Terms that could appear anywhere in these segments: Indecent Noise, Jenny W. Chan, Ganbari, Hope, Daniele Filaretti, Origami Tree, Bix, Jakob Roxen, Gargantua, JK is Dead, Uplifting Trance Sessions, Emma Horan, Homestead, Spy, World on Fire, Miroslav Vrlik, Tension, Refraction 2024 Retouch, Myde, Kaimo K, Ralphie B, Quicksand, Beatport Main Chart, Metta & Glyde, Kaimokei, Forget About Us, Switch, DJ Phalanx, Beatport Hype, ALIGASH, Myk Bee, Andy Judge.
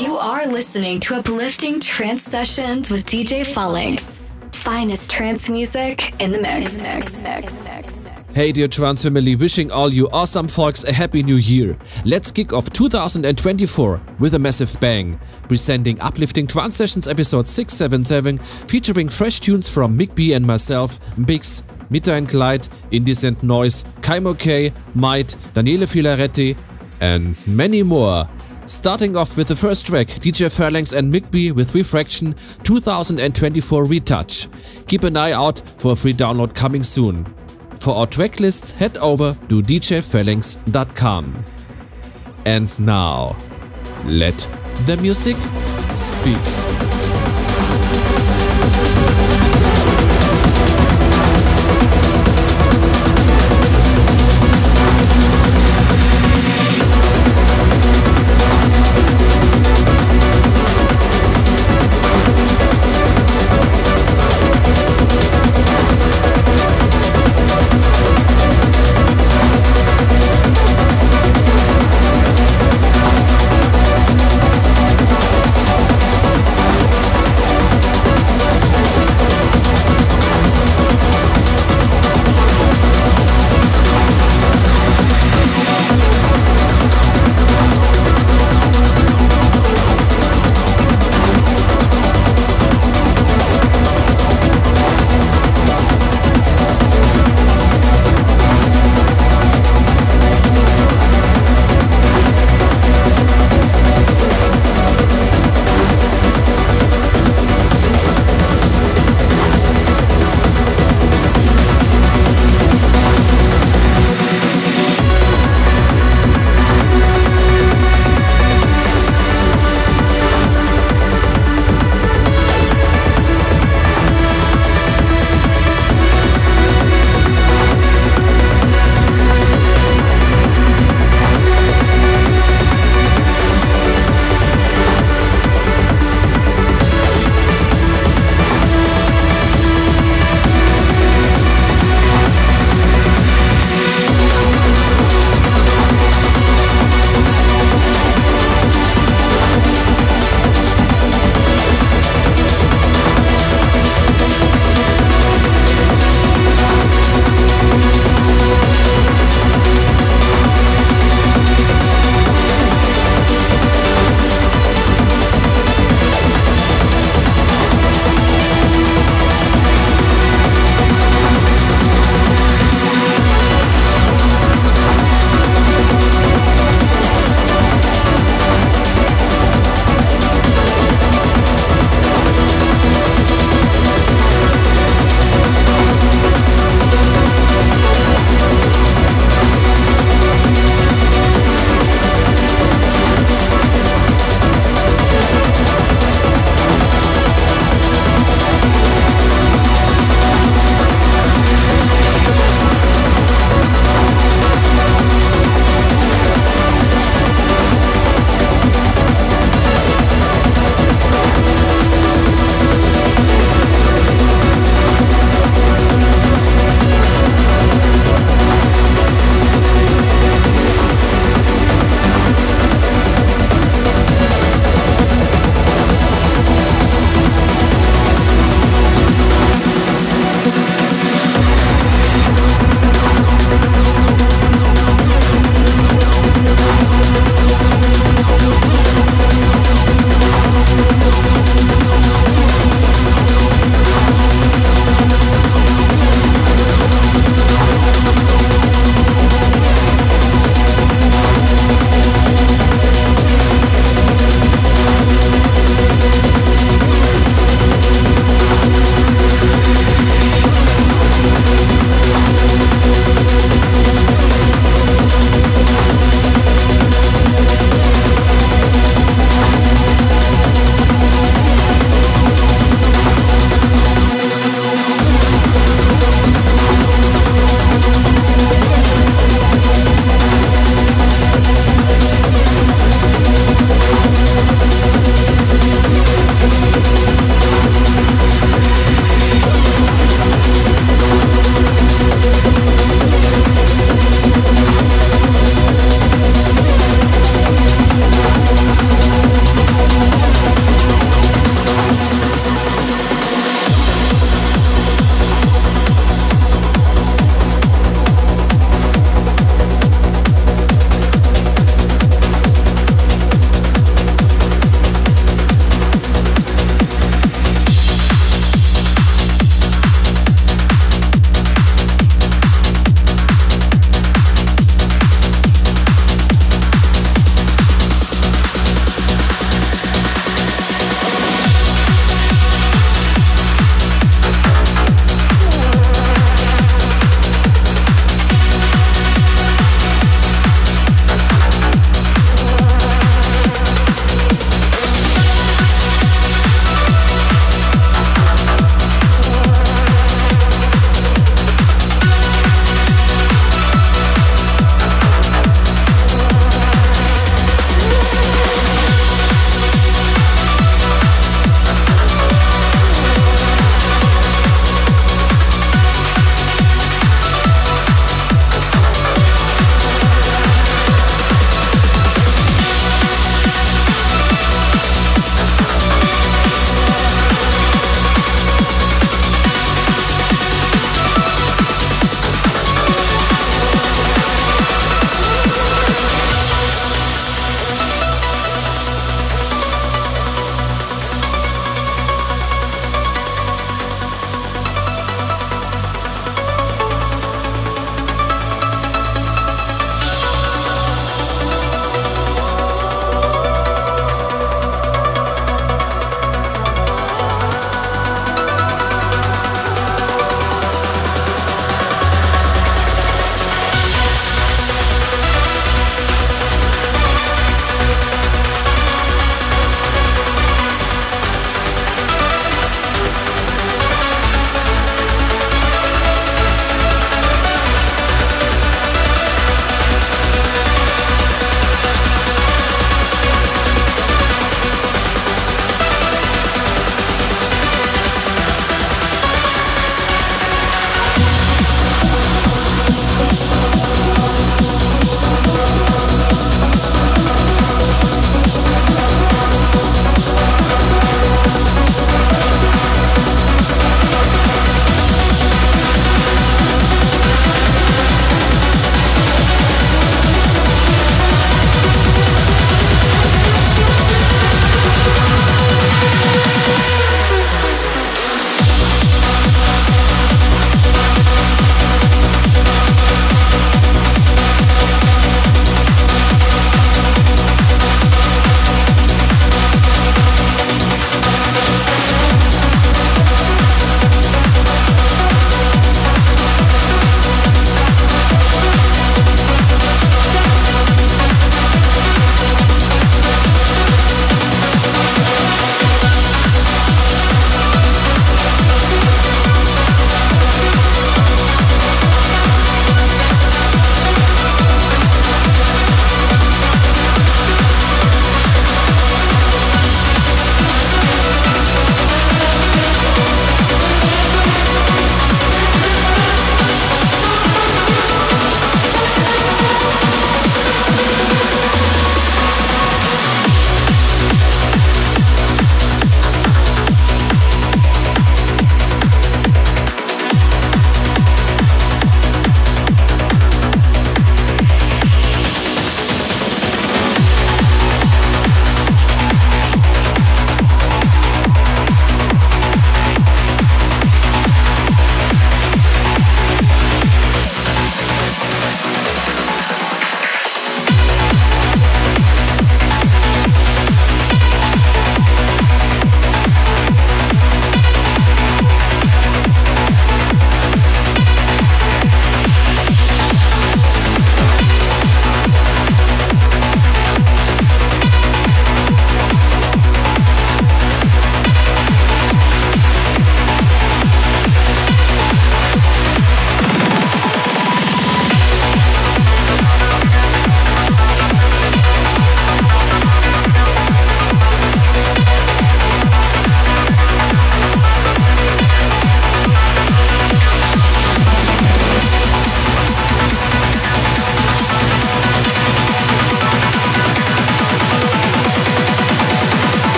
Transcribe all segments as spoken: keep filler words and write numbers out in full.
You are listening to Uplifting Trance Sessions with D J Phalanx. Finest trance music in the mix. Hey dear trance family, wishing all you awesome folks a happy new year. Let's kick off two thousand twenty-four with a massive bang, presenting Uplifting Trance Sessions episode six seventy-seven, featuring fresh tunes from Myk Bee and myself, Bix, Metta and Glyde, Indecent Noise, Kaimo K, Myde, Daniele Filaretti, and many more. Starting off with the first track, D J Phalanx and Myk Bee with Refraction twenty twenty-four Retouch. Keep an eye out for a free download coming soon. For our track lists, head over to d j phalanx dot com. And now, let the music speak.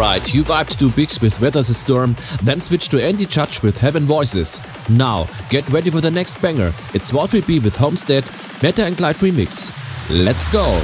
Alright, you vibed to Bix with Weather the Storm, then switched to Andy Judge with Heaven Voices. Now, get ready for the next banger, it's Ralphie B with Homestead, Metta and Glyde Remix. Let's go!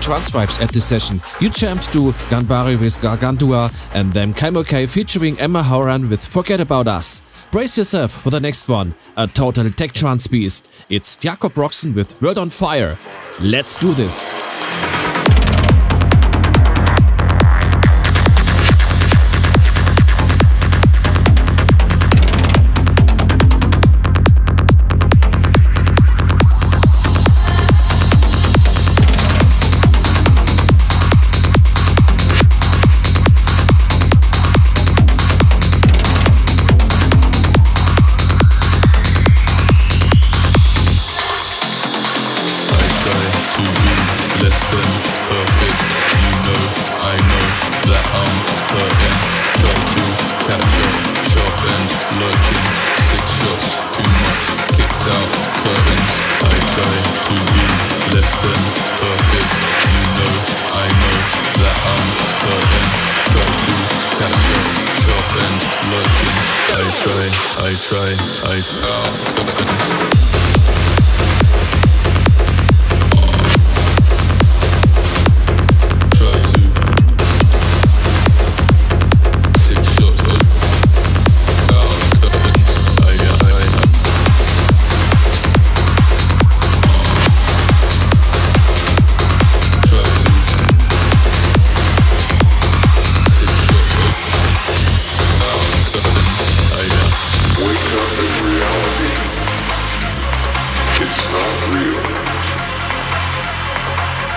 Trance vibes at this session. You jammed to Ganbari with Gargantua and then Kaimokei featuring Emma Horan with Forget About Us. Brace yourself for the next one, a total tech trance beast. It's Jakob Roxen with World on Fire. Let's do this.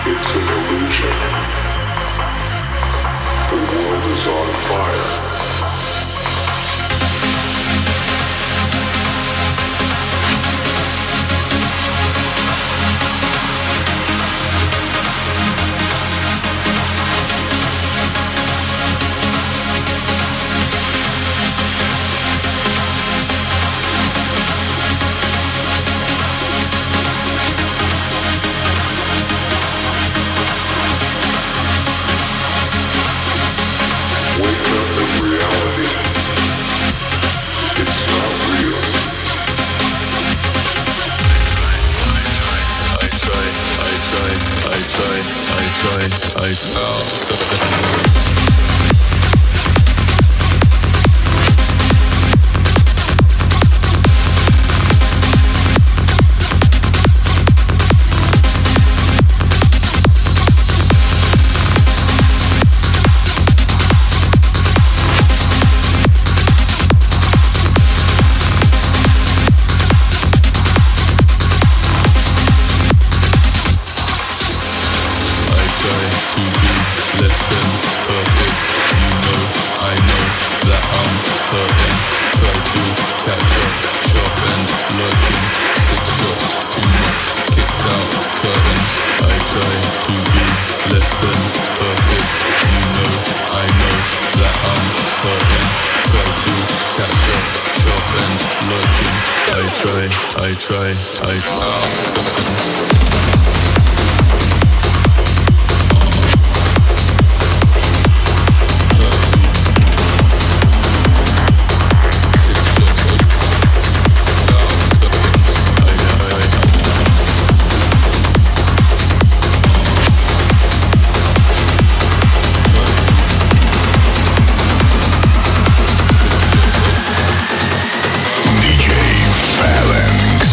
It's an illusion. The world is on fire. I fell. D J Phalanx.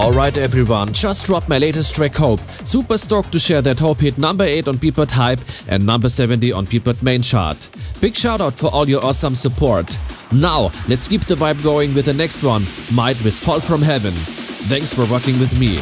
Alright everyone, just dropped my latest track Hope. Super stoked to share that Hope hit number eight on Beatport Hype and number seventy on Beatport Main Chart. Big shout out for all your awesome support. Now, let's keep the vibe going with the next one, Myde with Fall From Heaven. Thanks for rocking with me.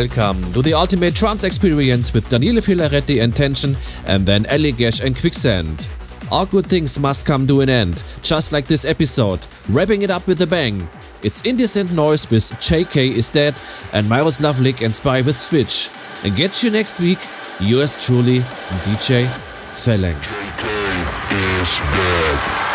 welcome to the ultimate trance experience with Daniele Filaretti and Tension, and then ALIGASH and Quicksand. All good things must come to an end, just like this episode, wrapping it up with a bang. It's Indecent Noise with J K is Dead and Miroslav Vrlik and Spy with Switch. And get you next week, yours truly, D J Phalanx. J K is Dead.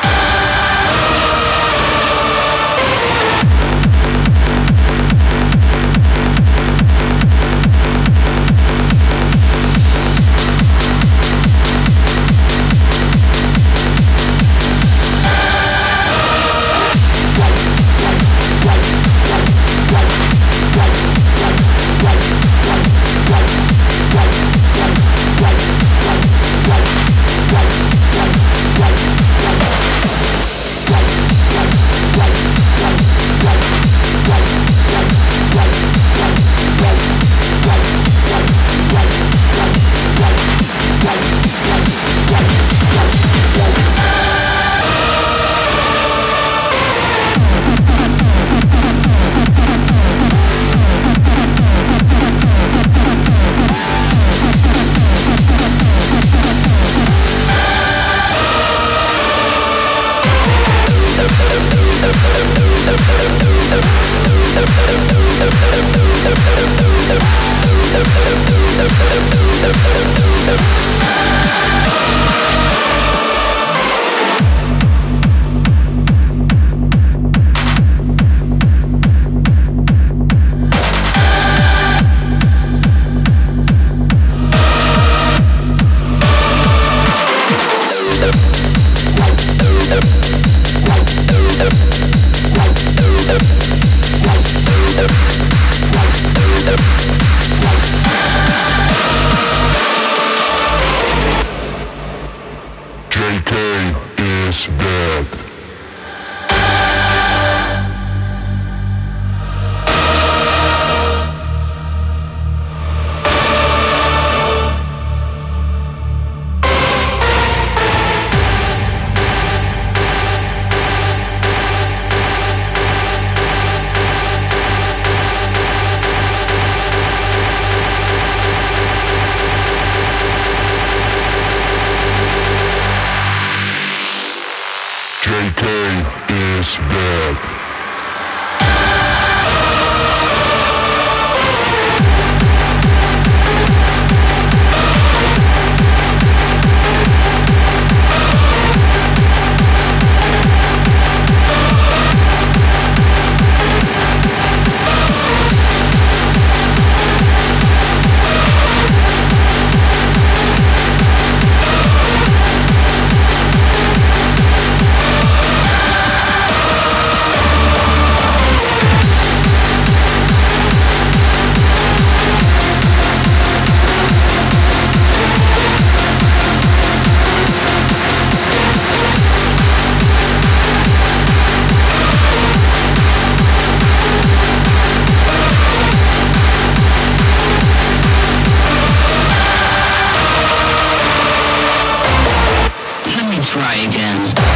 Try again.